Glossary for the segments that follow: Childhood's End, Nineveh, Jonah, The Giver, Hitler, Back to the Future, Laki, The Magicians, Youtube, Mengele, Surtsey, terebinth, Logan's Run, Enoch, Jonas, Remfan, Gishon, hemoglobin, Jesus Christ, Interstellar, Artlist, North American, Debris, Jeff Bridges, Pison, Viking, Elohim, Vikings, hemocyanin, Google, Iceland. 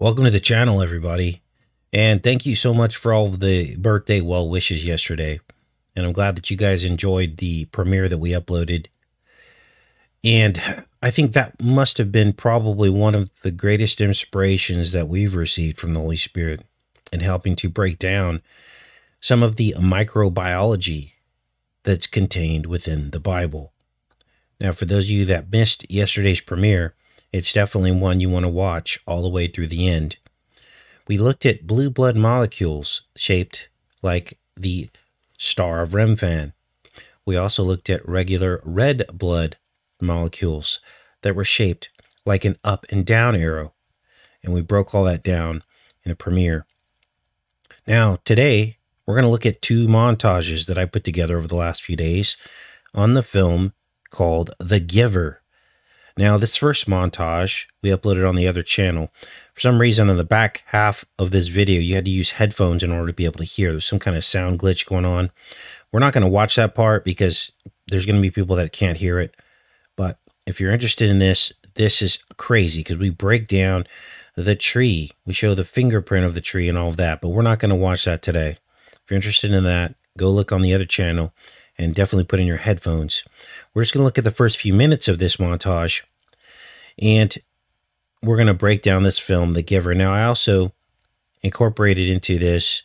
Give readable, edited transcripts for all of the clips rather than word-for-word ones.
Welcome to the channel, everybody, and thank you so much for all of the birthday well wishes yesterday, and I'm glad that you guys enjoyed the premiere that we uploaded. And I think that must have been probably one of the greatest inspirations that we've received from the Holy Spirit in helping to break down some of the microbiology that's contained within the Bible. Now, for those of you that missed yesterday's premiere, it's definitely one you want to watch all the way through the end. We looked at blue blood molecules shaped like the star of Remfan. We also looked at regular red blood molecules that were shaped like an up and down arrow. And we broke all that down in the premiere. Now, today, we're going to look at two montages that I put together over the last few days on the film called The Giver. Now, this first montage we uploaded on the other channel. For some reason, on the back half of this video, you had to use headphones in order to be able to hear. There's some kind of sound glitch going on. We're not going to watch that part because there's going to be people that can't hear it. But if you're interested in this, this is crazy because we break down the tree. We show the fingerprint of the tree and all of that, but we're not going to watch that today. If you're interested in that, go look on the other channel. And definitely put in your headphones. We're just going to look at the first few minutes of this montage. And we're going to break down this film, The Giver. Now, I also incorporated into this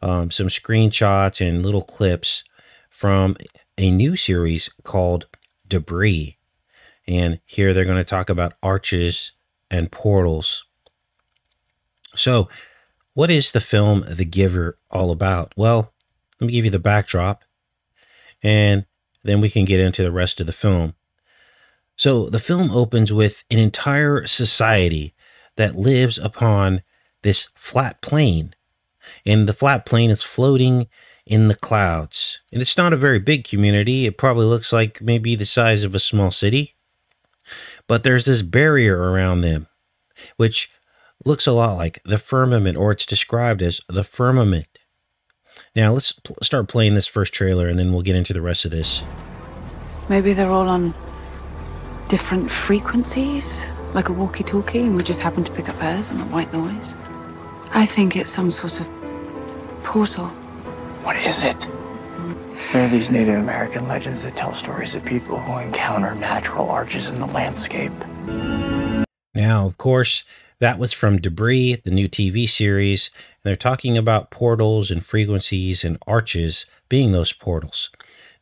some screenshots and little clips from a new series called Debris. And here they're going to talk about arches and portals. So, what is the film The Giver all about? Well, let me give you the backdrop. And then we can get into the rest of the film. So the film opens with an entire society that lives upon this flat plain. And the flat plain is floating in the clouds. And it's not a very big community. It probably looks like maybe the size of a small city. But there's this barrier around them, which looks a lot like the firmament, or it's described as the firmament. Now, let's start playing this first trailer, and then we'll get into the rest of this. Maybe they're all on different frequencies, like a walkie-talkie, and we just happen to pick up theirs on the white noise. I think it's some sort of portal. What is it? There are these Native American legends that tell stories of people who encounter natural arches in the landscape. Now, of course, that was from Debris, the new TV series. And they're talking about portals and frequencies and arches being those portals.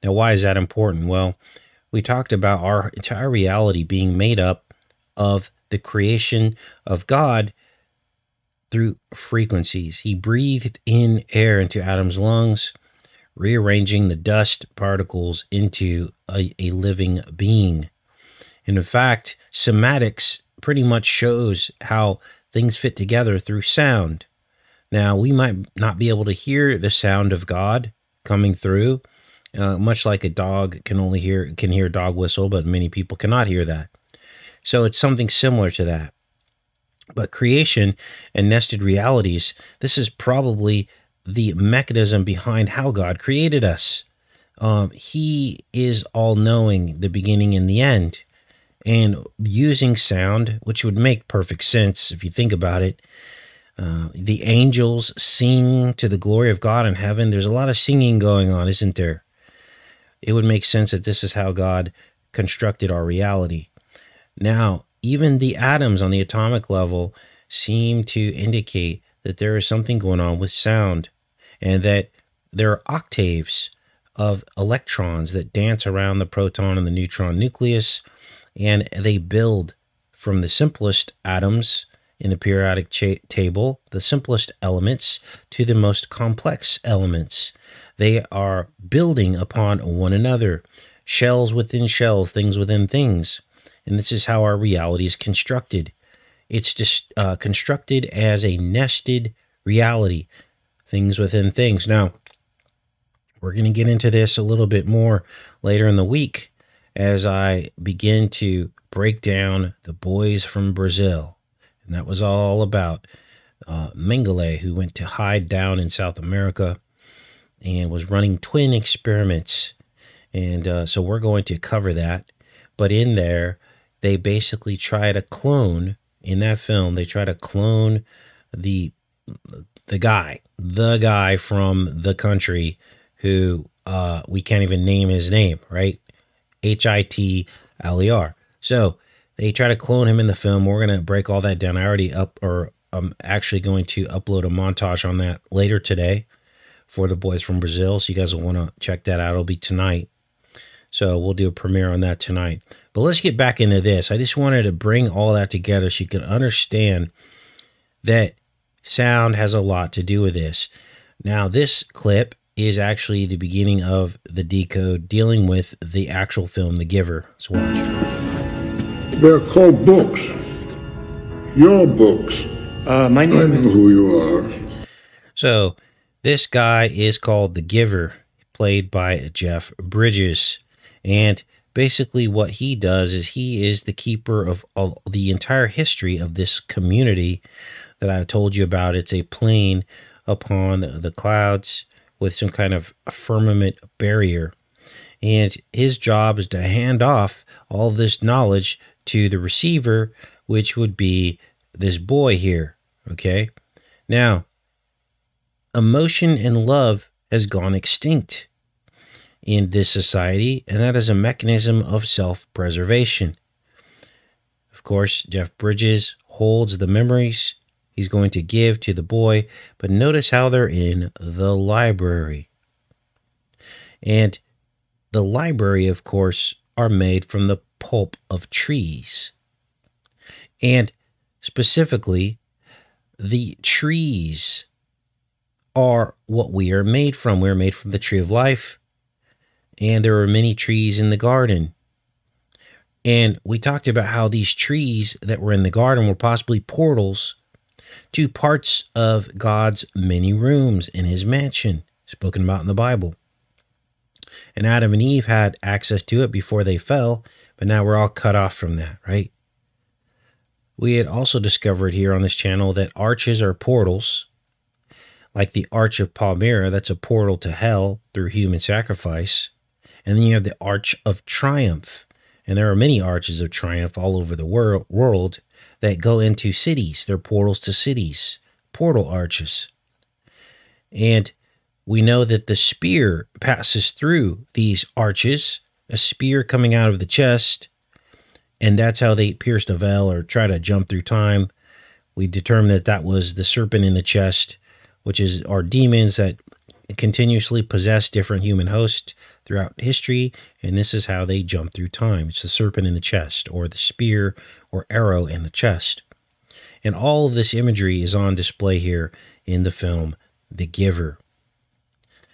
Now, why is that important? Well, we talked about our entire reality being made up of the creation of God through frequencies. He breathed in air into Adam's lungs, rearranging the dust particles into a living being. And in fact, somatics pretty much shows how things fit together through sound. Now, we might not be able to hear the sound of God coming through, much like a dog can hear a dog whistle, but many people cannot hear that. So it's something similar to that. But creation and nested realities, this is probably the mechanism behind how God created us. He is all-knowing, the beginning and the end. And using sound, which would make perfect sense if you think about it, the angels sing to the glory of God in heaven. There's a lot of singing going on, isn't there? It would make sense that this is how God constructed our reality. Now, even the atoms on the atomic level seem to indicate that there is something going on with sound, and that there are octaves of electrons that dance around the proton and the neutron nucleus, and they build from the simplest atoms in the periodic table, the simplest elements, to the most complex elements. They are building upon one another, shells within shells, things within things. And this is how our reality is constructed. It's just constructed as a nested reality, things within things. Now, we're going to get into this a little bit more later in the week as I begin to break down The Boys from Brazil. And that was all about Mengele, who went to hide down in South America and was running twin experiments. And so we're going to cover that. But in there, they basically try to clone in that film, they try to clone the guy from the country who we can't even name his name, right? Hitler. So they try to clone him in the film. We're going to break all that down. I already I'm actually going to upload a montage on that later today for the boys from Brazil. So you guys will want to check that out. It'll be tonight. So we'll do a premiere on that tonight. But let's get back into this. I just wanted to bring all that together so you can understand that sound has a lot to do with this. Now, this clip is actually the beginning of the decode dealing with the actual film, The Giver. Let's watch. They're called books. Your books. My name is... I know who you are. So this guy is called The Giver, played by Jeff Bridges. And basically what he does is he is the keeper of all the entire history of this community that I told you about. It's a plane upon the clouds with some kind of firmament barrier. And his job is to hand off all this knowledge to the receiver, which would be this boy here. Okay. Now, emotion and love has gone extinct in this society, and that is a mechanism of self-preservation. Of course, Jeff Bridges holds the memories he's going to give to the boy, but notice how they're in the library. And the library, of course, are made from the pulp of trees. And specifically, the trees are what we are made from. We're made from the tree of life. And there are many trees in the garden. And we talked about how these trees that were in the garden were possibly portals to parts of God's many rooms in his mansion, spoken about in the Bible. And Adam and Eve had access to it before they fell, but now we're all cut off from that, right? We had also discovered here on this channel that arches are portals. Like the Arch of Palmyra, that's a portal to hell through human sacrifice. And then you have the Arch of Triumph. And there are many arches of triumph all over the world that go into cities. They're portals to cities, portal arches. And we know that the spear passes through these arches, a spear coming out of the chest. And that's how they pierced a veil or try to jump through time. We determined that that was the serpent in the chest, which is our demons that continuously possess different human hosts throughout history. And this is how they jump through time. It's the serpent in the chest or the spear or arrow in the chest. And all of this imagery is on display here in the film, The Giver.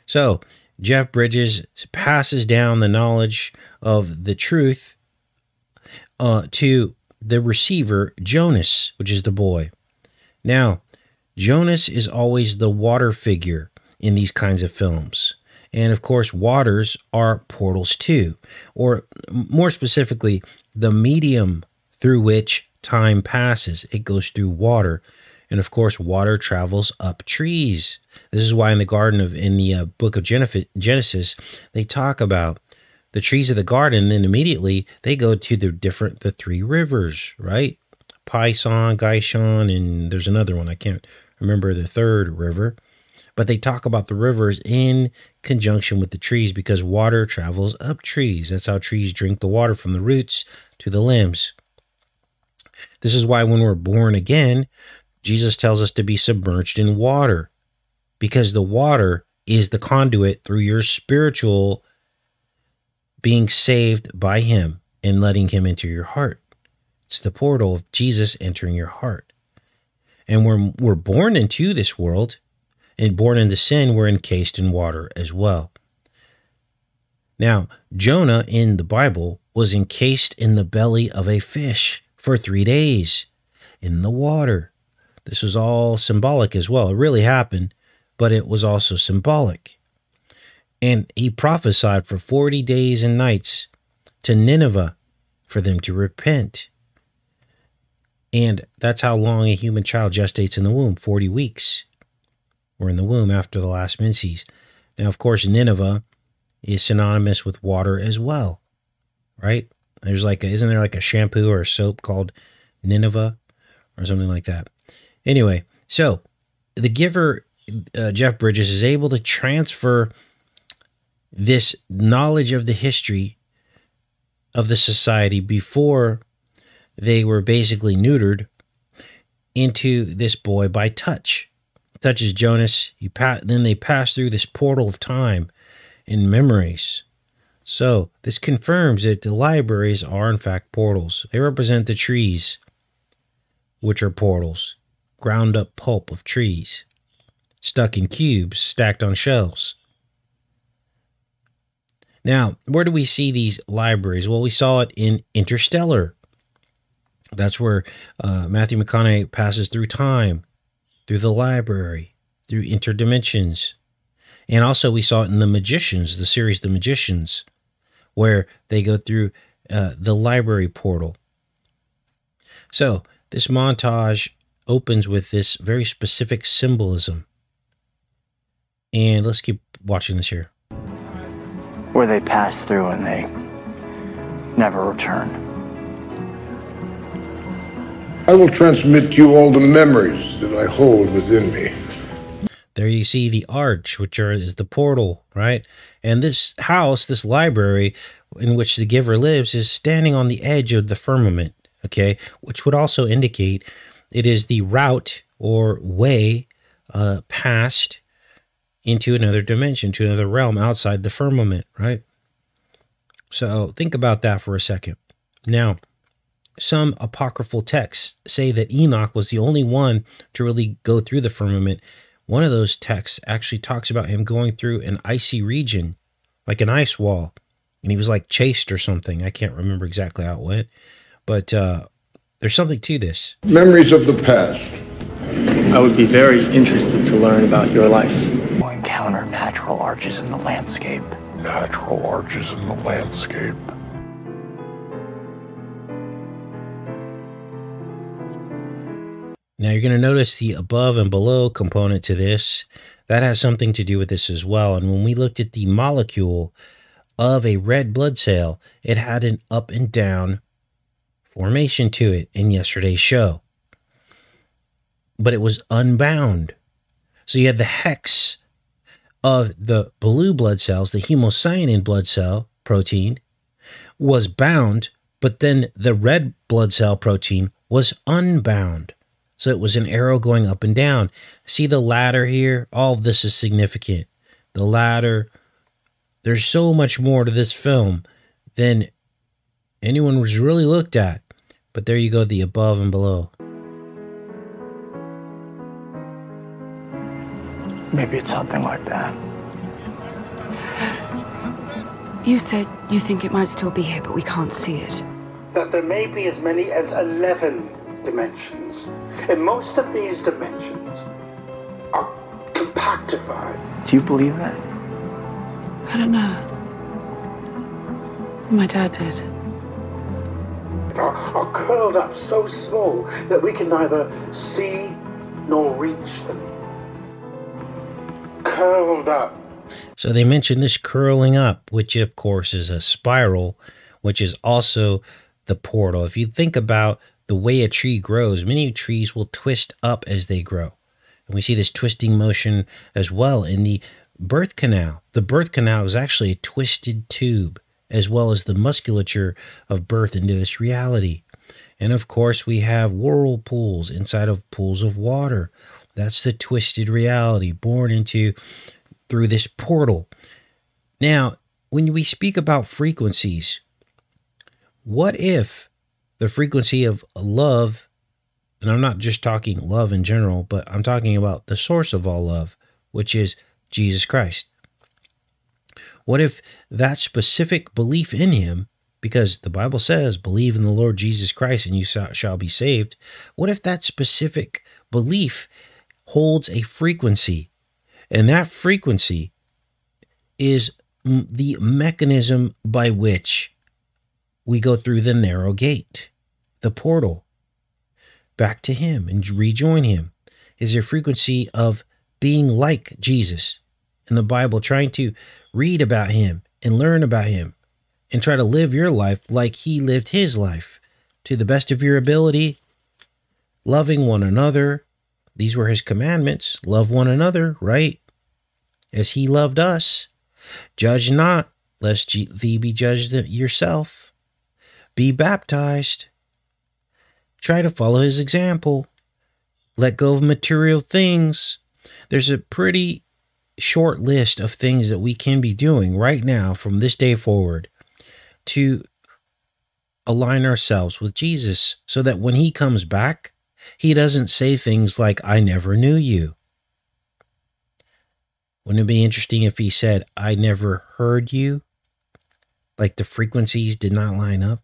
So Jeff Bridges passes down the knowledge of the truth to the receiver, Jonas, which is the boy. Now, Jonas is always the water figure in these kinds of films. And of course, waters are portals too, or more specifically, the medium through which time passes. It goes through water. And of course, water travels up trees. This is why in the book of Genesis, they talk about the trees of the garden. And then immediately they go to the three rivers, right? Pison, Gishon, and there's another one. I can't remember the third river, but they talk about the rivers in conjunction with the trees because water travels up trees. That's how trees drink the water from the roots to the limbs. This is why when we're born again, Jesus tells us to be submerged in water because the water is the conduit through your spiritual being saved by him and letting him into your heart. It's the portal of Jesus entering your heart. And we're born into this world and born into sin, we're encased in water as well. Now, Jonah in the Bible was encased in the belly of a fish for 3 days in the water. This was all symbolic as well. It really happened, but it was also symbolic. And he prophesied for 40 days and nights to Nineveh for them to repent. And that's how long a human child gestates in the womb, 40 weeks. We're in the womb after the last menses. Now, of course, Nineveh is synonymous with water as well, right? Isn't there like a shampoo or a soap called Nineveh? or something like that. Anyway, so the Giver, Jeff Bridges, is able to transfer this knowledge of the history of the society before they were basically neutered into this boy by touch. Touches Jonas. Then they pass through this portal of time and memories. So this confirms that the libraries are in fact portals. They represent the trees, which are portals, ground up pulp of trees, stuck in cubes, stacked on shelves. Now, where do we see these libraries? Well, we saw it in Interstellar. That's where Matthew McConaughey passes through time, through the library, through interdimensions. And also we saw it in The Magicians, the series The Magicians, where they go through the library portal. So this montage opens with this very specific symbolism. And let's keep watching this here. Where they pass through and they never return. I will transmit you all the memories that I hold within me. There you see the arch, which is the portal, right? And this house, this library in which the Giver lives, is standing on the edge of the firmament, okay? Which would also indicate it is the route or way past into another dimension, to another realm outside the firmament, right? So think about that for a second. Now, some apocryphal texts say that Enoch was the only one to really go through the firmament. One of those texts actually talks about him going through an icy region, like an ice wall, and he was like chased or something. I can't remember exactly how it went, but there's something to this. Memories of the past. I would be very interested to learn about your life. We'll encounter natural arches in the landscape. Natural arches in the landscape. Now you're going to notice the above and below component to this. That has something to do with this as well. And when we looked at the molecule of a red blood cell, it had an up and down formation to it in yesterday's show. But it was unbound. So you had the hex of the blue blood cells, the hemocyanin blood cell protein was bound, but then the red blood cell protein was unbound. So it was an arrow going up and down. See the ladder here? All of this is significant. The ladder. There's so much more to this film than anyone was really looked at. But there you go, the above and below. Maybe it's something like that. You said you think it might still be here, but we can't see it. That there may be as many as 11 dimensions. And most of these dimensions are compactified. Do you believe that? I don't know. My dad did. Are curled up so small that we can neither see nor reach them. Curled up. So they mentioned this curling up, which of course is a spiral, which is also the portal. If you think about the way a tree grows, many trees will twist up as they grow. And we see this twisting motion as well in the birth canal. The birth canal is actually a twisted tube, as well as the musculature of birth into this reality. And of course, we have whirlpools inside of pools of water. That's the twisted reality born into through this portal. Now, when we speak about frequencies, what if the frequency of love, and I'm not just talking love in general, but I'm talking about the source of all love, which is Jesus Christ. What if that specific belief in him, because the Bible says, believe in the Lord Jesus Christ and you shall be saved. What if that specific belief holds a frequency, and that frequency is the mechanism by which we go through the narrow gate, the portal, back to him and rejoin him? Is a frequency of being like Jesus in the Bible, trying to read about him and learn about him and try to live your life like he lived his life to the best of your ability, loving one another. These were his commandments. Love one another, right? As he loved us. Judge not, lest thee be judged yourself. Be baptized. Try to follow his example. Let go of material things. There's a pretty short list of things that we can be doing right now from this day forward to align ourselves with Jesus so that when he comes back, he doesn't say things like, I never knew you. Wouldn't it be interesting if he said, I never heard you? Like the frequencies did not line up.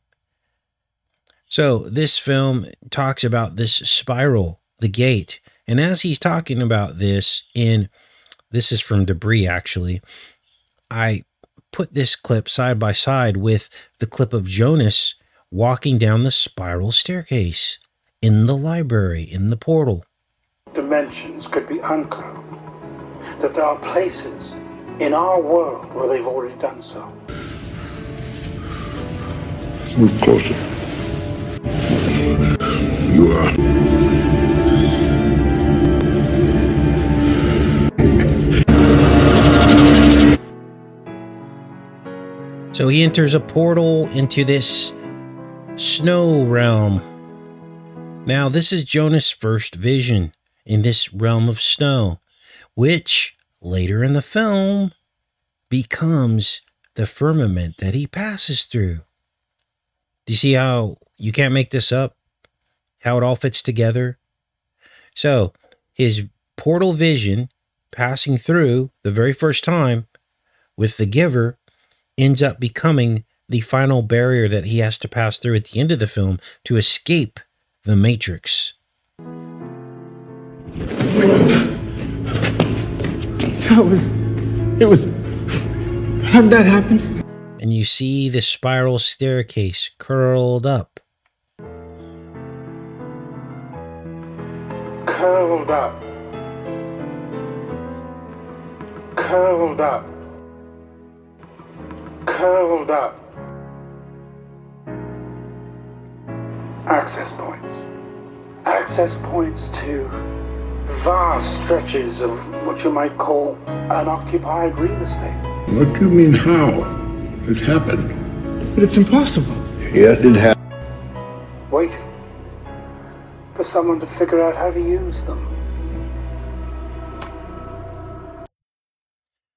So this film talks about this spiral, the gate. And as he's talking about this this is from Debris, actually. I put this clip side by side with the clip of Jonas walking down the spiral staircase in the library, in the portal. Dimensions could be uncurled. That there are places in our world where they've already done so. Move closer. You are so he enters a portal into this snow realm. Now this is Jonas' first vision in this realm of snow, which later in the film becomes the firmament that he passes through. Do you see how you can't make this up? How it all fits together? So his portal vision passing through the very first time with the Giver ends up becoming the final barrier that he has to pass through at the end of the film to escape the Matrix. How'd that happen? And you see the spiral staircase curled up. Curled up. Curled up. Curled up. Access points. Access points to vast stretches of what you might call unoccupied real estate. What do you mean how? It happened. But it's impossible. Yeah, it did happen. Waiting for someone to figure out how to use them.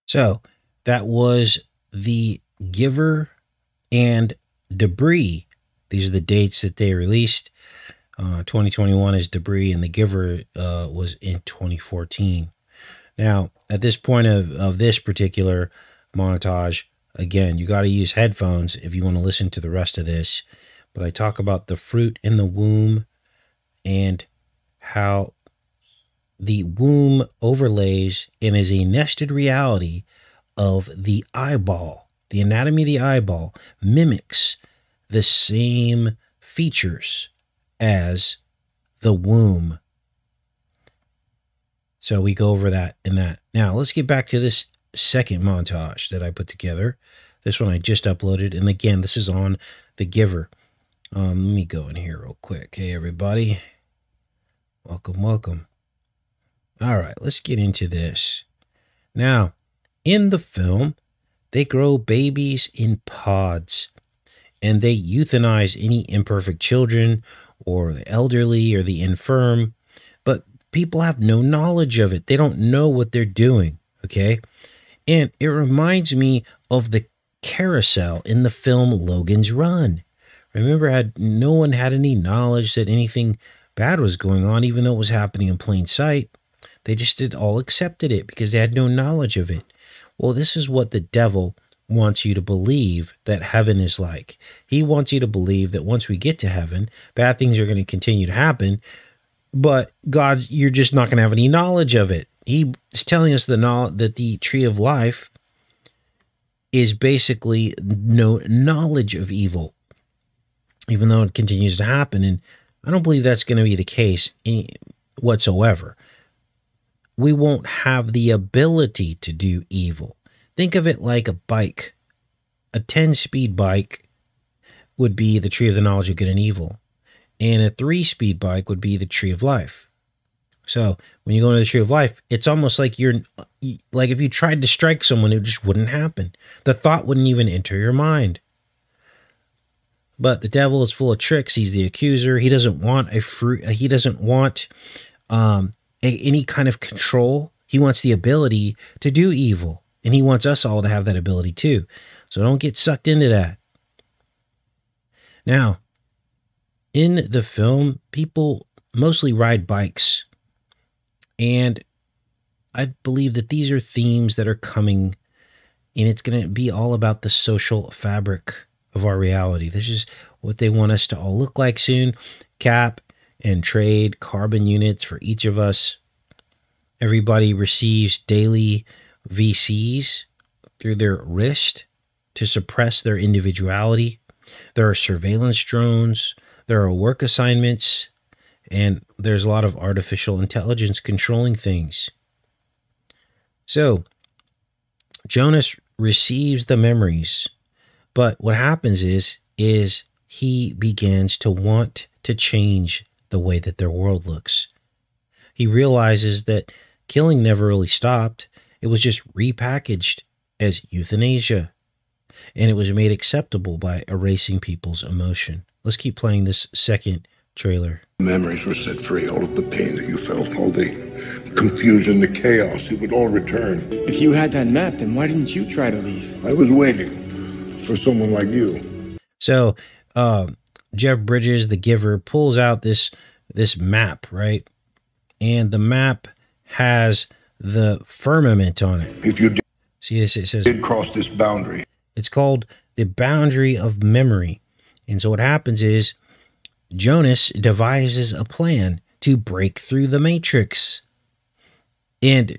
So that was The Giver and Debris. These are the dates that they released. 2021 is Debris, and The Giver was in 2014. Now, at this point of this particular montage, again, you got to use headphones if you want to listen to the rest of this. But I talk about the fruit in the womb and how the womb overlays and is a nested reality of the eyeball. The anatomy of the eyeball mimics the same features as the womb. So we go over that in that. Now let's get back to this second montage that I put together. This one I just uploaded. And again, this is on The Giver. Let me go in here real quick. Hey, everybody. Welcome, welcome. All right, let's get into this. Now, in the film, they grow babies in pods. And they euthanize any imperfect children or the elderly or the infirm. But people have no knowledge of it. They don't know what they're doing. Okay. And it reminds me of the carousel in the film Logan's Run. Remember, no one had any knowledge that anything bad was going on, even though it was happening in plain sight. They just all accepted it because they had no knowledge of it. Well, this is what the devil wants you to believe that heaven is like. He wants you to believe that once we get to heaven, bad things are going to continue to happen, but God, you're just not going to have any knowledge of it. He's telling us the knowledge that the tree of life is basically no knowledge of evil, even though it continues to happen. And I don't believe that's going to be the case whatsoever. We won't have the ability to do evil. Think of it like a bike. A 10-speed bike would be the tree of the knowledge of good and evil. and a 3-speed bike would be the Tree of Life. So when you go to the Tree of Life, it's almost like you're like if you tried to strike someone, it just wouldn't happen. The thought wouldn't even enter your mind. But the devil is full of tricks. He's the accuser. He doesn't want he doesn't want any kind of control. He wants the ability to do evil, and he wants us all to have that ability too. So don't get sucked into that. Now, in the film, people mostly ride bikes. And I believe that these are themes that are coming, and it's going to be all about the social fabric of our reality. This is what they want us to all look like soon. Cap and trade carbon units for each of us. Everybody receives daily VCs through their wrist to suppress their individuality. There are surveillance drones. There are work assignments. And there's a lot of artificial intelligence controlling things. So Jonas receives the memories, but what happens is he begins to want to change the way that their world looks. He realizes that killing never really stopped. It was just repackaged as euthanasia, and it was made acceptable by erasing people's emotion. Let's keep playing this second trailer. Memories were set free, all of the pain that you felt, all the confusion, the chaos, it would all return. If you had that map, then why didn't you try to leave? I was waiting for someone like you. So Jeff Bridges, the Giver, pulls out this map, right? And the map has the firmament on it. If you did, see this, it says, did cross this boundary. It's called the boundary of memory. And so what happens is Jonas devises a plan to break through the matrix. And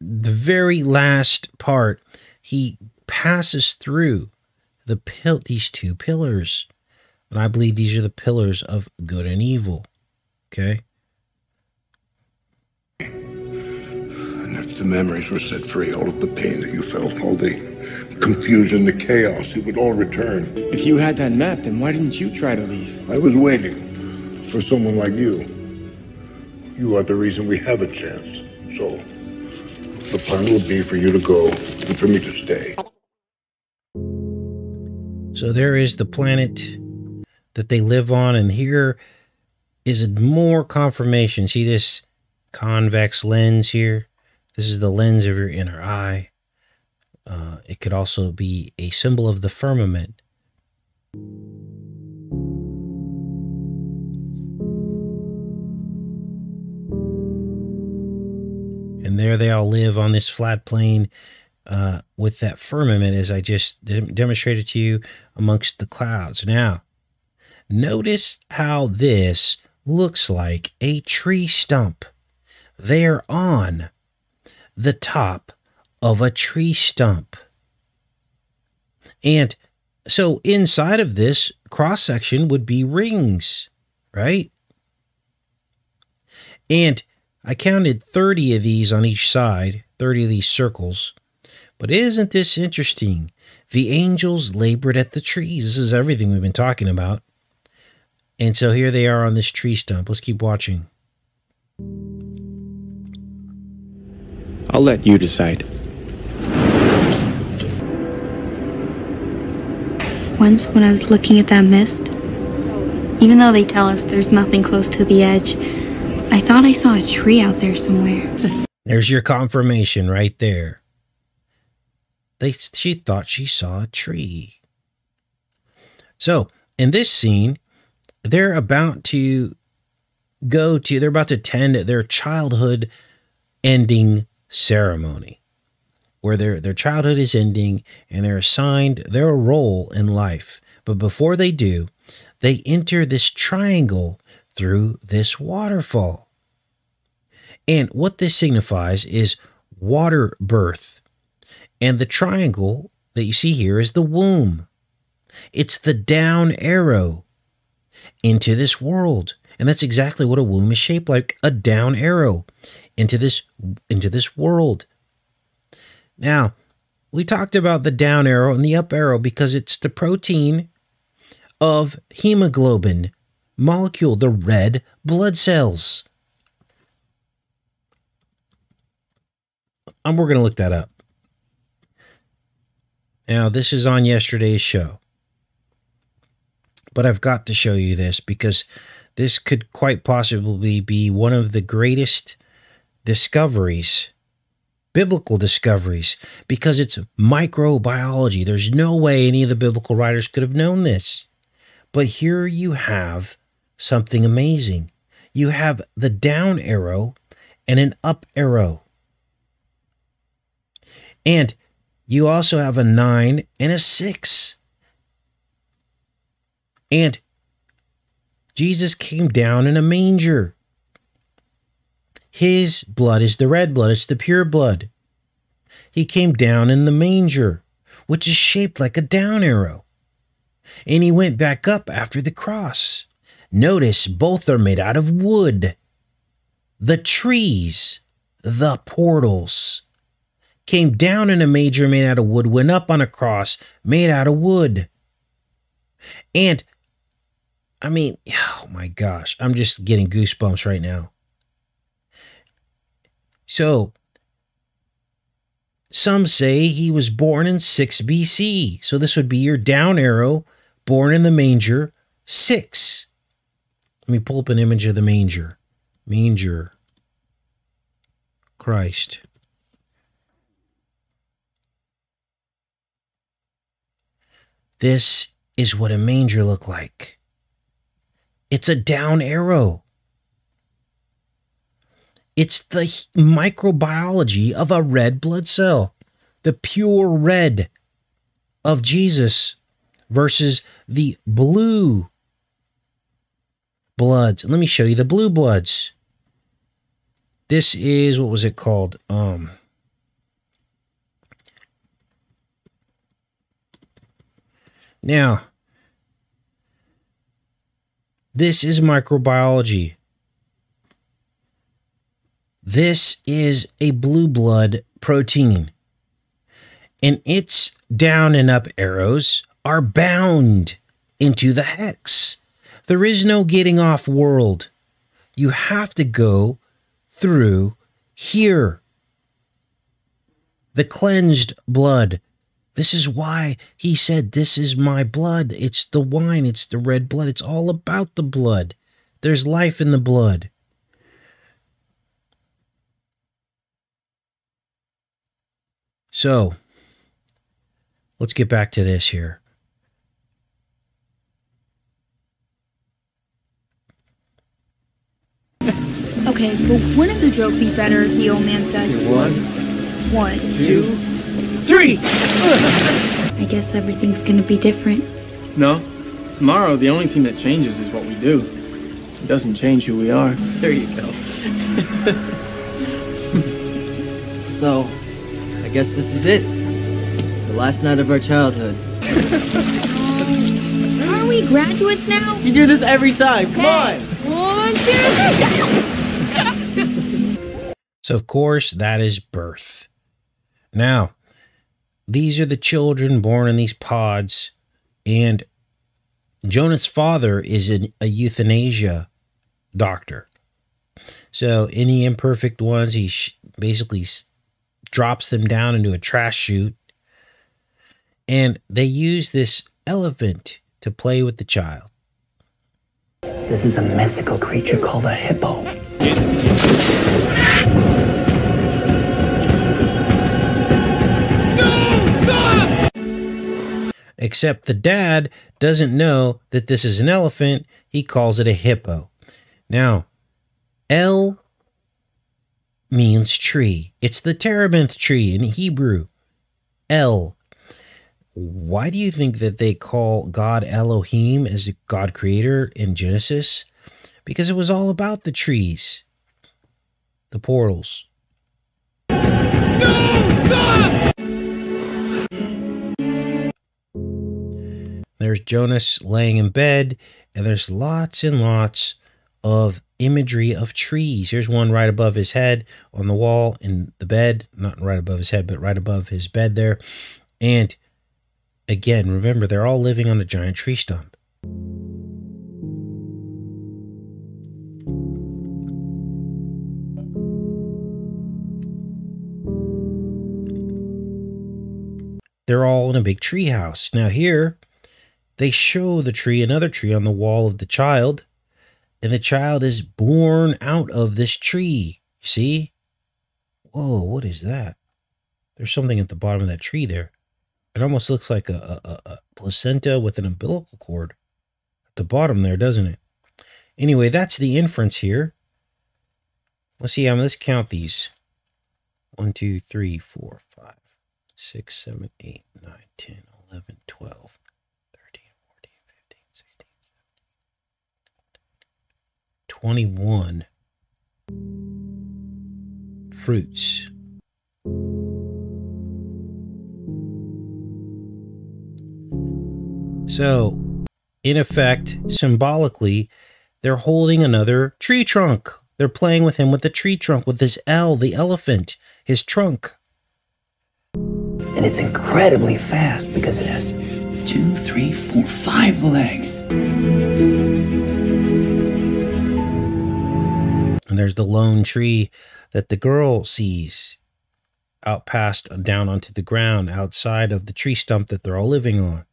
the very last part, he passes through these two pillars. And I believe these are the pillars of good and evil. Okay? And if the memories were set free, all of the pain that you felt, all the confusion, the chaos, it would all return. If you had that map, then why didn't you try to leave? I was waiting for someone like you. You are the reason we have a chance. So the plan would be for you to go and for me to stay. So there is the planet that they live on, and here is more confirmation. See this convex lens here? This is the lens of your inner eye. It could also be a symbol of the firmament. And there they all live on this flat plane with that firmament, as I just demonstrated to you, amongst the clouds. Now, notice how this looks like a tree stump. They're on the top of a tree stump. And so inside of this cross section would be rings, right? And I counted 30 of these on each side, 30 of these circles. But isn't this interesting? The angels labored at the trees. This is everything we've been talking about. And so here they are on this tree stump. Let's keep watching. I'll let you decide. Once, when I was looking at that mist, even though they tell us there's nothing close to the edge, I thought I saw a tree out there somewhere. There's your confirmation right there. She thought she saw a tree. So, in this scene, they're about to attend their childhood ending ceremony, where their childhood is ending and they're assigned their role in life. But before they do, they enter this triangle through this waterfall. And what this signifies is water birth. And the triangle that you see here is the womb. It's the down arrow into this world. And that's exactly what a womb is shaped like, a down arrow into this world. Now, we talked about the down arrow and the up arrow because it's the protein of hemoglobin molecule, the red blood cells. We're going to look that up. Now, this is on yesterday's show, but I've got to show you this because this could quite possibly be one of the greatest discoveries, biblical discoveries, because it's microbiology. There's no way any of the biblical writers could have known this. But here you have something amazing. You have the down arrow and an up arrow. And you also have a 9 and a 6. And Jesus came down in a manger. His blood is the red blood. It's the pure blood. He came down in the manger, which is shaped like a down arrow. And he went back up after the cross. Notice both are made out of wood. The trees, the portals, came down in a manger made out of wood, went up on a cross made out of wood. And I mean, oh my gosh, I'm just getting goosebumps right now. So some say he was born in 6 BC. So this would be your down arrow, born in the manger, 6. Let me pull up an image of the manger. Manger. Christ. This is what a manger looked like. It's a down arrow. It's the microbiology of a red blood cell, the pure red of Jesus versus the blue bloods. Let me show you the blue bloods. This is, what was it called? Now, this is microbiology. This is a blue blood protein. And its down and up arrows are bound into the hex. There is no getting off world. You have to go through here. The cleansed blood. This is why he said, this is my blood. It's the wine. It's the red blood. It's all about the blood. There's life in the blood. So let's get back to this here. Okay, well, wouldn't the joke be better if the old man says, One, two, three! I guess everything's gonna be different. No. Tomorrow, the only thing that changes is what we do. It doesn't change who we are. There you go. So, I guess this is it. The last night of our childhood. Are we graduates now? You do this every time. Come on! 1, 2, 3, go! So, of course, that is birth. Now, these are the children born in these pods, and Jonah's father is a euthanasia doctor. So any imperfect ones, he basically drops them down into a trash chute, and they use this elephant to play with the child. This is a mythical creature called a hippo. Except the dad doesn't know that this is an elephant. He calls it a hippo. Now, El means tree. It's the terebinth tree in Hebrew. El. Why do you think that they call God Elohim as a God creator in Genesis? Because it was all about the trees. The portals. No, stop! There's Jonas laying in bed, and there's lots and lots of imagery of trees. Here's one right above his head on the wall in the bed. Not right above his head, but right above his bed there. And again, remember, they're all living on a giant tree stump. they're all in a big tree house. Now here, they show the tree, another tree on the wall of the child, and the child is born out of this tree. You see? Whoa, what is that? There's something at the bottom of that tree there. It almost looks like a placenta with an umbilical cord at the bottom there, doesn't it? Anyway, that's the inference here. Let's see, let's count these. 1, 2, 3, 4, 5, 6, 7, 8, 9, 10, 11, 12, 13, 14, 15, 16, 17, 21 fruits. So, in effect, symbolically, they're holding another tree trunk. They're playing with him with the tree trunk, with this L, the elephant, his trunk. And it's incredibly fast because it has 2, 3, 4, 5 legs. And there's the lone tree that the girl sees out past, down onto the ground, outside of the tree stump that they're all living on.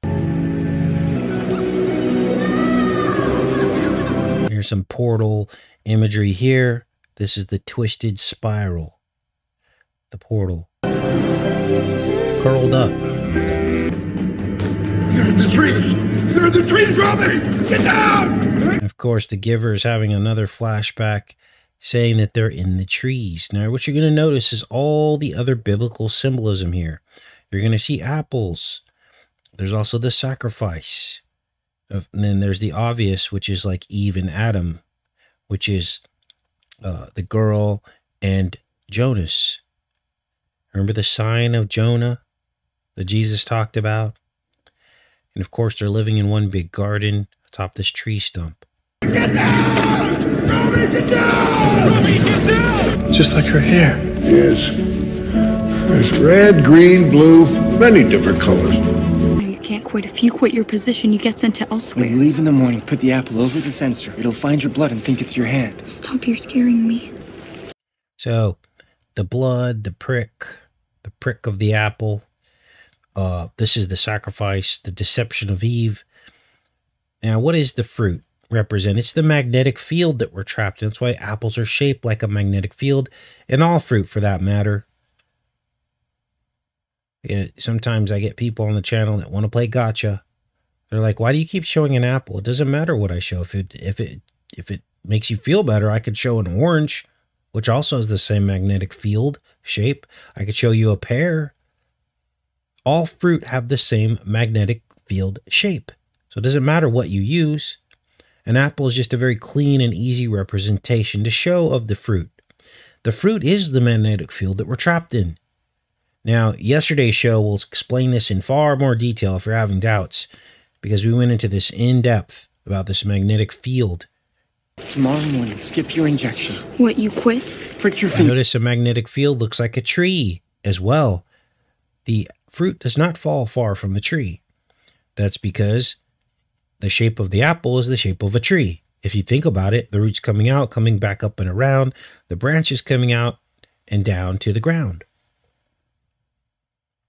There's some portal imagery here. This is the twisted spiral. The portal. Curled up. They're in the trees! They're in the trees, Robbie! Get down! And of course, the Giver is having another flashback saying that they're in the trees. Now, what you're going to notice is all the other biblical symbolism here. You're going to see apples. There's also the sacrifice. And then there's the obvious, which is like Eve and Adam, which is the girl and Jonas. Remember the sign of Jonah that Jesus talked about? And of course, they're living in one big garden atop this tree stump. Get down! Robbie, get down! Robbie, get down! Just like her hair. Yes. There's red, green, blue, many different colors. Can't quit. If you quit your position, you get sent to elsewhere. When you leave in the morning, put the apple over the censer. It'll find your blood and think it's your hand. Stop, you're scaring me. So, the blood, the prick of the apple. This is the sacrifice, the deception of Eve. Now, what is the fruit represent? It's the magnetic field that we're trapped in. That's why apples are shaped like a magnetic field, and all fruit for that matter. Yeah, sometimes I get people on the channel that want to play gotcha. They're like, why do you keep showing an apple? It doesn't matter what I show. If it makes you feel better, I could show an orange, which also has the same magnetic field shape. I could show you a pear. All fruit have the same magnetic field shape. So it doesn't matter what you use. An apple is just a very clean and easy representation to show of the fruit. The fruit is the magnetic field that we're trapped in. Now, yesterday's show will explain this in far more detail if you're having doubts, because we went into this in depth about this magnetic field. Tomorrow morning, skip your injection. What, you quit? Prick your finger. Notice a magnetic field looks like a tree as well. The fruit does not fall far from the tree. That's because the shape of the apple is the shape of a tree. If you think about it, the root's coming out, coming back up and around, the branch is coming out and down to the ground.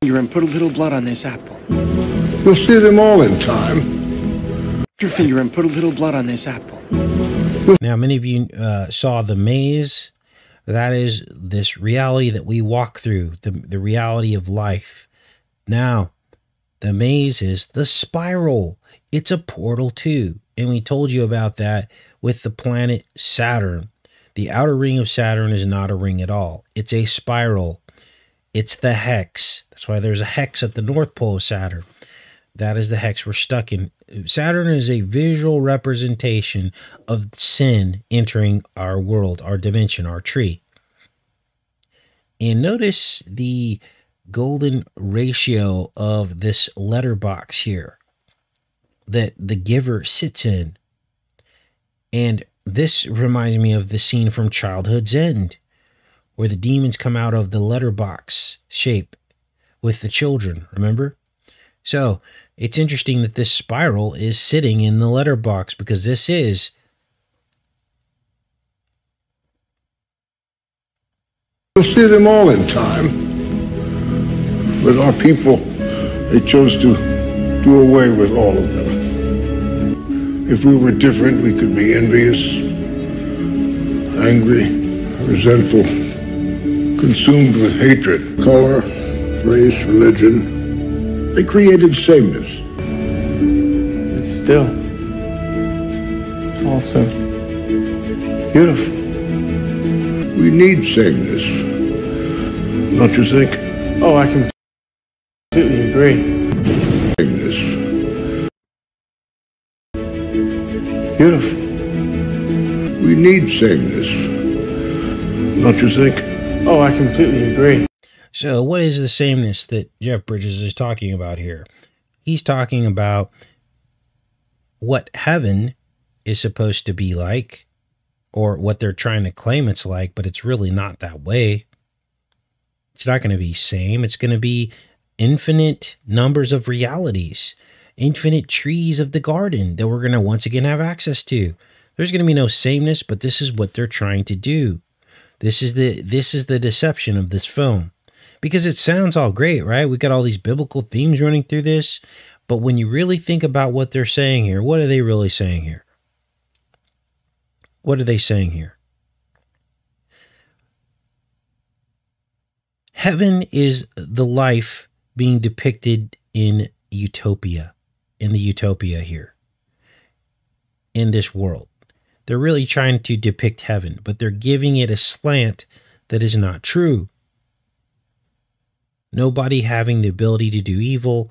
You're going to put a little blood on this apple. You'll see them all in time. Your finger and put a little blood on this apple. Now, many of you saw the maze. That is this reality that we walk through, the reality of life. Now, the maze is the spiral. It's a portal too. And we told you about that with the planet Saturn. The outer ring of Saturn is not a ring at all. It's a spiral. It's the hex. That's why there's a hex at the North Pole of Saturn. That is the hex we're stuck in. Saturn is a visual representation of sin entering our world, our dimension, our tree. And notice the golden ratio of this letterbox here that the Giver sits in. And this reminds me of the scene from Childhood's End, where the demons come out of the letterbox shape with the children, remember? So, it's interesting that this spiral is sitting in the letterbox, because this is you'll see them all in time. But our people They chose to do away with all of them. If we were different, we could be envious, angry, resentful, consumed with hatred, color, race, religion. They created sameness. It's still, it's also beautiful. We need sameness, don't you think? Oh, I can. Absolutely agree. Sameness. Beautiful. We need sameness, don't you think? Oh, I completely agree. So what is the sameness that Jeff Bridges is talking about here? He's talking about what heaven is supposed to be like, or what they're trying to claim it's like, but it's really not that way. It's not going to be same. It's going to be infinite numbers of realities, infinite trees of the garden that we're going to once again have access to. There's going to be no sameness, but this is what they're trying to do. This is the deception of this film, because it sounds all great, right? We got all these biblical themes running through this, but when you really think about what they're saying here, what are they really saying here? What are they saying here? Heaven is the life being depicted in utopia, in the utopia here, in this world. They're really trying to depict heaven, but they're giving it a slant that is not true. Nobody having the ability to do evil,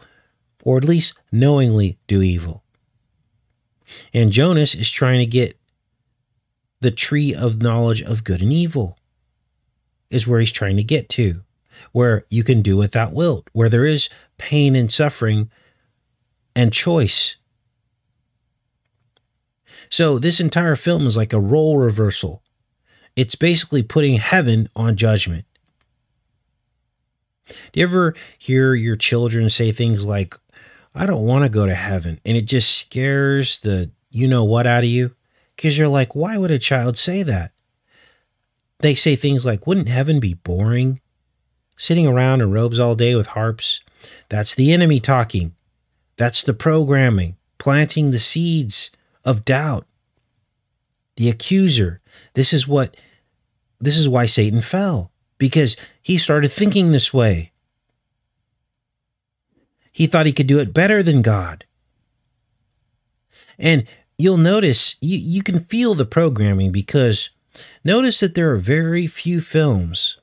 or at least knowingly do evil. And Jonas is trying to get the tree of knowledge of good and evil, is where he's trying to get to, where you can do without will, where there is pain and suffering and choice. So this entire film is like a role reversal. It's basically putting heaven on judgment. Do you ever hear your children say things like, I don't want to go to heaven? And it just scares the you-know-what out of you, because you're like, why would a child say that? They say things like, wouldn't heaven be boring? Sitting around in robes all day with harps. That's the enemy talking. That's the programming, planting the seeds of doubt, the accuser. This is why Satan fell, because he started thinking this way. He thought he could do it better than God. And you'll notice, you can feel the programming, because notice that there are very few films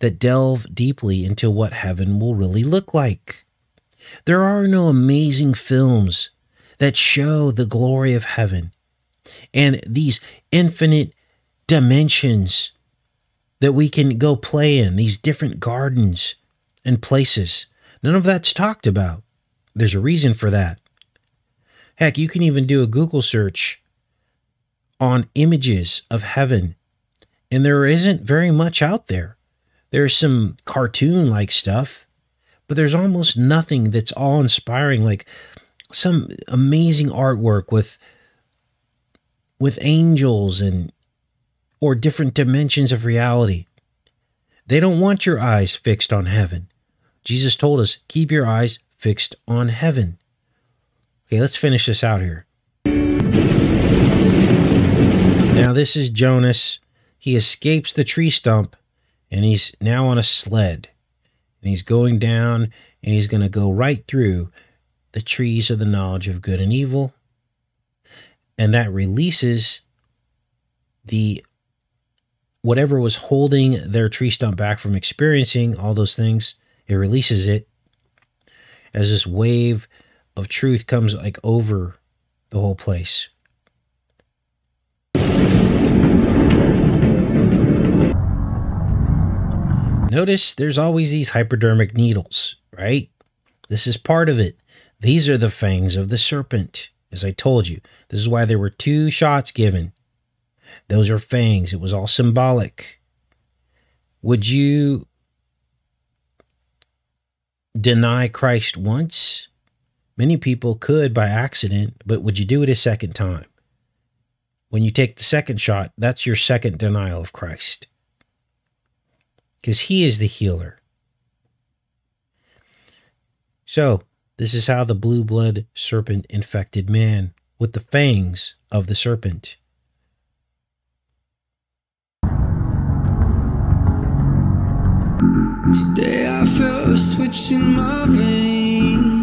that delve deeply into what heaven will really look like. There are no amazing films that show the glory of heaven and these infinite dimensions that we can go play in, these different gardens and places. None of that's talked about. There's a reason for that. Heck, you can even do a Google search on images of heaven, and there isn't very much out there. There's some cartoon-like stuff, but there's almost nothing that's awe-inspiring, like some amazing artwork with angels and or different dimensions of reality. They don't want your eyes fixed on heaven. Jesus told us, keep your eyes fixed on heaven. Okay, let's finish this out here. Now this is Jonas. He escapes the tree stump, and he's now on a sled. And he's going down, and he's going to go right through the trees of the knowledge of good and evil. And that releases the whatever was holding their tree stump back from experiencing all those things. It releases it as this wave of truth comes like over the whole place. Notice there's always these hypodermic needles, right? This is part of it. These are the fangs of the serpent, as I told you. This is why there were 2 shots given. Those are fangs. It was all symbolic. Would you deny Christ once? Many people could by accident, but would you do it a second time? When you take the second shot, that's your second denial of Christ, because he is the healer. So This is how the blue blood serpent infected man with the fangs of the serpent. Today I felt a switch in my veins.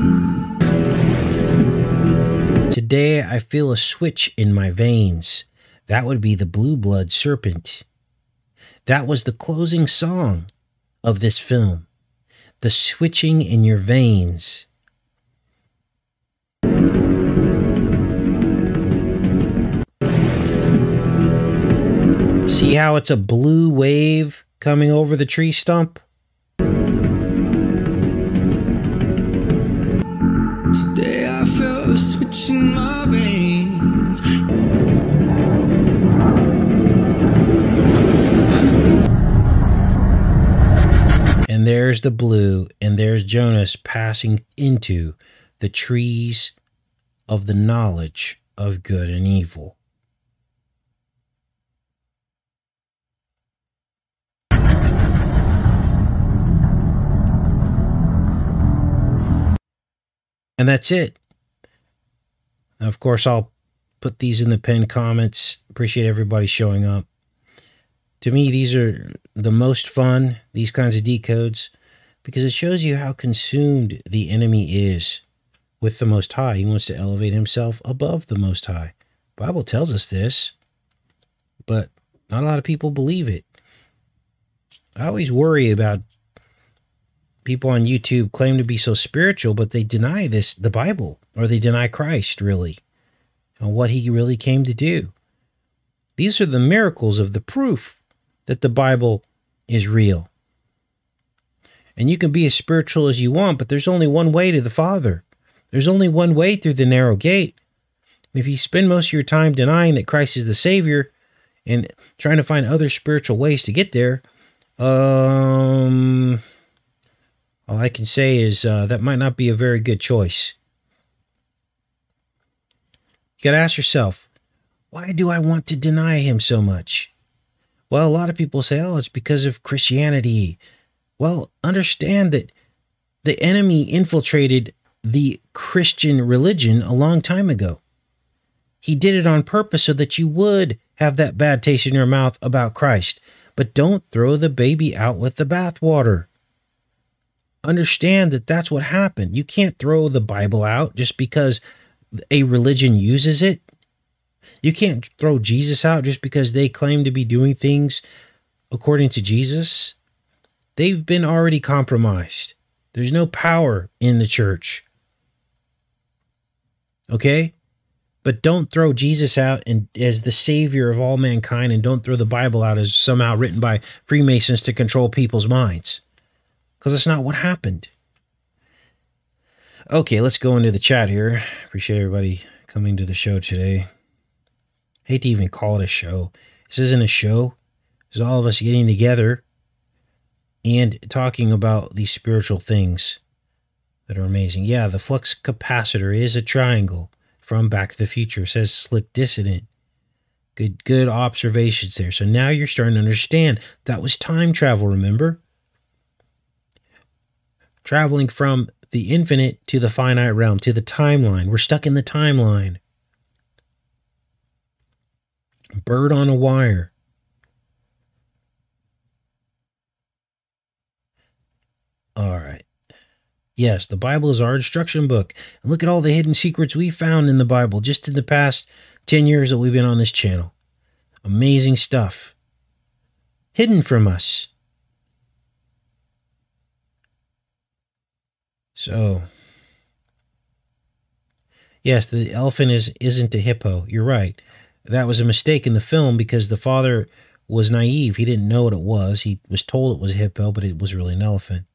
Today I feel a switch in my veins. That would be the blue blood serpent. That was the closing song of this film. The switching in your veins. See how it's a blue wave coming over the tree stump? Today I felt a switch in my veins. And there's the blue, and there's Jonas passing into the trees of the knowledge of good and evil. And that's it. Now, of course, I'll put these in the pinned comments. Appreciate everybody showing up. To me, these are the most fun, these kinds of decodes, because it shows you how consumed the enemy is with the Most High. He wants to elevate himself above the Most High. The Bible tells us this, but not a lot of people believe it. I always worry about people on YouTube claim to be so spiritual, but they deny this, the Bible, or they deny Christ, really, and what he really came to do. These are the miracles of the proof that the Bible is real. And you can be as spiritual as you want, but there's only one way to the Father. There's only one way through the narrow gate. And if you spend most of your time denying that Christ is the Savior and trying to find other spiritual ways to get there, all I can say is that might not be a very good choice. You got to ask yourself, why do I want to deny him so much? Well, a lot of people say, oh, it's because of Christianity. Well, understand that the enemy infiltrated the Christian religion a long time ago. He did it on purpose so that you would have that bad taste in your mouth about Christ. But don't throw the baby out with the bathwater. Understand that that's what happened. You can't throw the Bible out just because a religion uses it. You can't throw Jesus out just because they claim to be doing things according to Jesus. They've been already compromised. There's no power in the church. Okay? But don't throw Jesus out and as the savior of all mankind, and don't throw the Bible out as somehow written by Freemasons to control people's minds. Because that's not what happened. Okay, let's go into the chat here. Appreciate everybody coming to the show today. Hate to even call it a show. This isn't a show. This is all of us getting together and talking about these spiritual things that are amazing. Yeah, the flux capacitor is a triangle from Back to the Future. It says Slick Dissident. Good observations there. So now you're starting to understand. That was time travel, remember? Traveling from the infinite to the finite realm, to the timeline. We're stuck in the timeline. Bird on a wire. All right. Yes, the Bible is our instruction book. And look at all the hidden secrets we found in the Bible just in the past 10 years that we've been on this channel. Amazing stuff. Hidden from us. So, yes, the elephant isn't a hippo. You're right. That was a mistake in the film because the father was naive. He didn't know what it was. He was told it was a hippo, but it was really an elephant.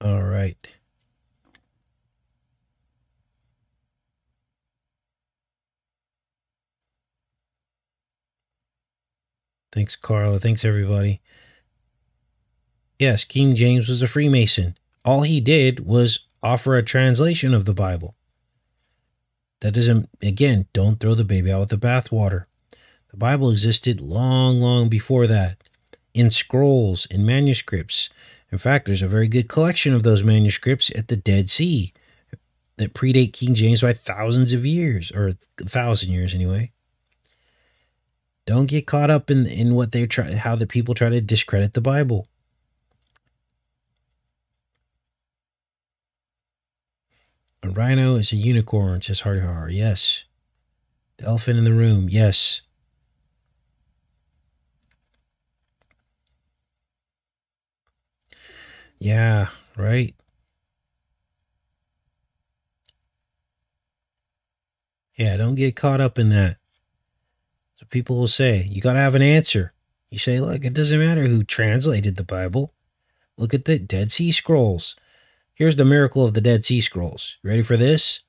All right. Thanks, Carla. Thanks, everybody. Yes, King James was a Freemason. All he did was offer a translation of the Bible. That doesn't, again, don't throw the baby out with the bathwater. The Bible existed long, long before that, in scrolls, in manuscripts. In fact, there's a very good collection of those manuscripts at the Dead Sea that predate King James by thousands of years, or 1,000 years anyway. Don't get caught up in what they try, how the people try to discredit the Bible. A rhino is a unicorn, says Hardy Har. Yes. The elephant in the room. Yes. Yeah, right. Yeah, don't get caught up in that. So people will say, you got to have an answer. You say, look, it doesn't matter who translated the Bible. Look at the Dead Sea Scrolls. Here's the miracle of the Dead Sea Scrolls. Ready for this?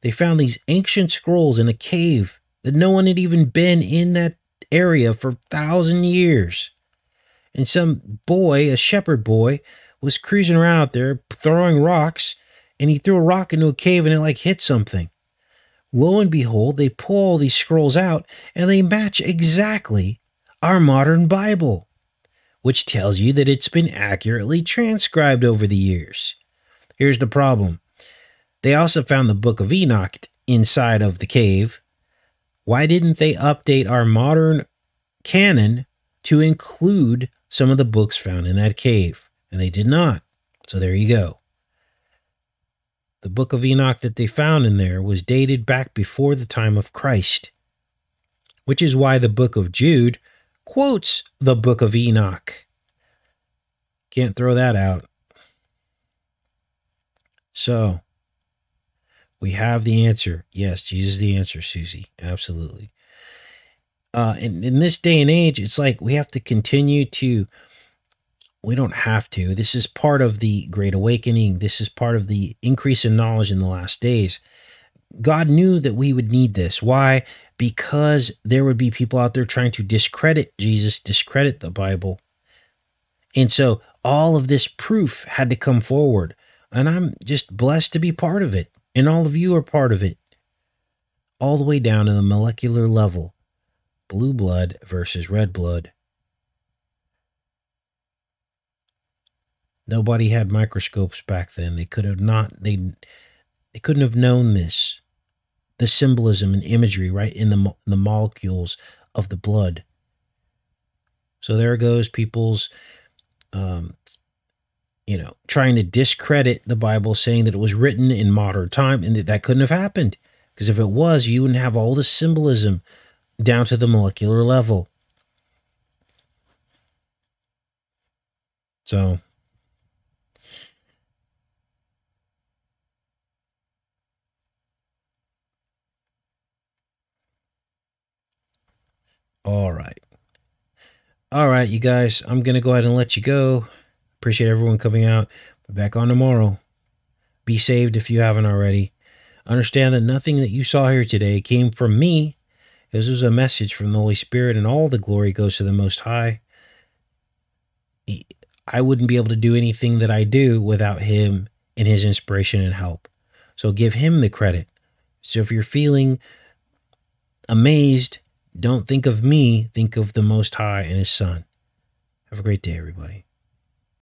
They found these ancient scrolls in a cave that no one had even been in that area for 1,000 years. And some boy, a shepherd boy, was cruising around out there throwing rocks, and he threw a rock into a cave and it like hit something. Lo and behold, they pull all these scrolls out and they match exactly our modern Bible, which tells you that it's been accurately transcribed over the years. Here's the problem. They also found the Book of Enoch inside of the cave. Why didn't they update our modern canon to include some of the books found in that cave? And they did not. So there you go. The Book of Enoch that they found in there was dated back before the time of Christ, which is why the Book of Jude quotes the Book of Enoch. Can't throw that out. So, we have the answer. Yes, Jesus is the answer, Susie. Absolutely. In this day and age, it's like we have to continue to, we don't have to. This is part of the Great Awakening. This is part of the increase in knowledge in the last days. God knew that we would need this. Why? Because there would be people out there trying to discredit Jesus, discredit the Bible. And so all of this proof had to come forward. And I'm just blessed to be part of it. And all of you are part of it. All the way down to the molecular level. Blue blood versus red blood. Nobody had microscopes back then. They could have not, they couldn't have known this. The symbolism and imagery right in the molecules of the blood. So there goes people's trying to discredit the Bible, saying that it was written in modern time and that couldn't have happened. Because if it was, you wouldn't have all the symbolism down to the molecular level. So, all right, you guys, I'm going to go ahead and let you go. Appreciate everyone coming out. We're back on tomorrow. Be saved if you haven't already. Understand that nothing that you saw here today came from me. This was a message from the Holy Spirit, and all the glory goes to the Most High. I wouldn't be able to do anything that I do without Him and His inspiration and help. So give Him the credit. So if you're feeling amazed, don't think of me. Think of the Most High and His Son. Have a great day, everybody.